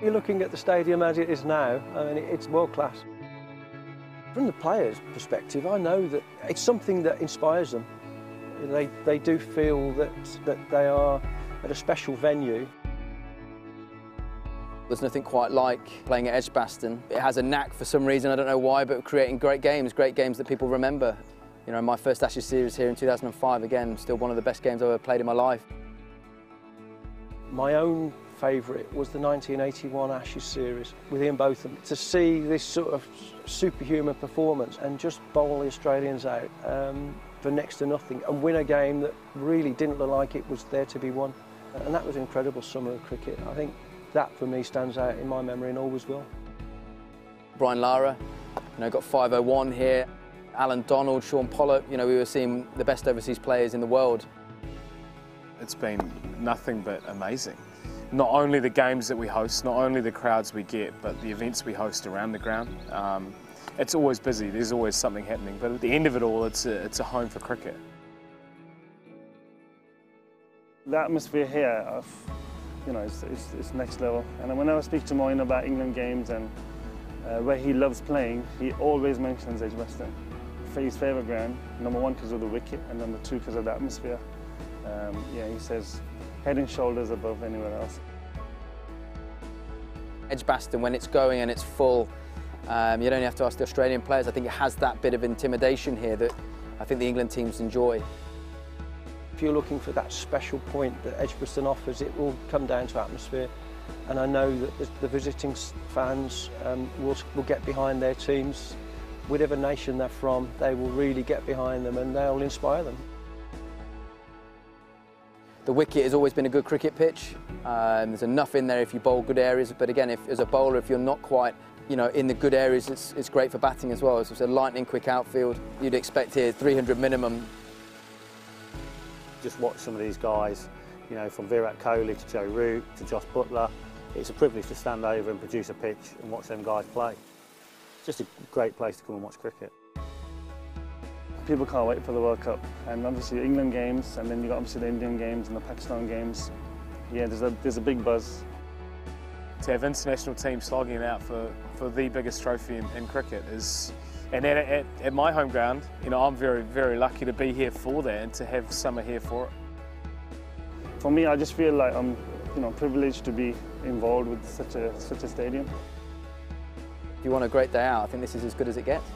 You're looking at the stadium as it is now. I mean, it's world class. From the players' perspective, I know that it's something that inspires them. They do feel that they are at a special venue. There's nothing quite like playing at Edgbaston. It has a knack for some reason, I don't know why, but creating great games that people remember. You know, my first Ashes series here in 2005, again, still one of the best games I've ever played in my life. My own favourite was the 1981 Ashes series with Ian Botham. To see this sort of superhuman performance and just bowl the Australians out for next to nothing and win a game that really didn't look like it was there to be won. And that was an incredible summer of cricket. I think that, for me, stands out in my memory and always will. Brian Lara, you know, got 501 here. Alan Donald, Sean Pollock, you know, we were seeing the best overseas players in the world. It's been nothing but amazing. Not only the games that we host, not only the crowds we get, but the events we host around the ground. It's always busy, there's always something happening, but at the end of it all, it's a home for cricket. The atmosphere here, you know, it's next level. And whenever I speak to Moyne about England games and where he loves playing, he always mentions Edgbaston. His favourite ground, number one because of the wicket and number two because of the atmosphere. Yeah, he says head and shoulders above anywhere else. Edgbaston, when it's going and it's full, you don't have to ask the Australian players. I think it has that bit of intimidation here that I think the England teams enjoy. If you're looking for that special point that Edgbaston offers, it will come down to atmosphere. And I know that the visiting fans will get behind their teams. Whatever nation they're from, they will really get behind them and they'll inspire them. The wicket has always been a good cricket pitch. There's enough in there if you bowl good areas, but again, as a bowler, if you're not quite, you know, in the good areas, it's great for batting as well. So it's a lightning quick outfield. You'd expect here 300 minimum. Just watch some of these guys, you know, from Virat Kohli to Joe Root to Josh Butler. It's a privilege to stand over and produce a pitch and watch them guys play. Just a great place to come and watch cricket. People can't wait for the World Cup, and obviously England games, and then you've got obviously the Indian games and the Pakistan games. Yeah, there's a big buzz. To have international teams slogging it out for the biggest trophy in cricket is, and at my home ground, you know, I'm very, very lucky to be here for that and to have summer here for it. For me, I just feel like I'm, you know, privileged to be involved with such a stadium. If you want a great day out, I think this is as good as it gets.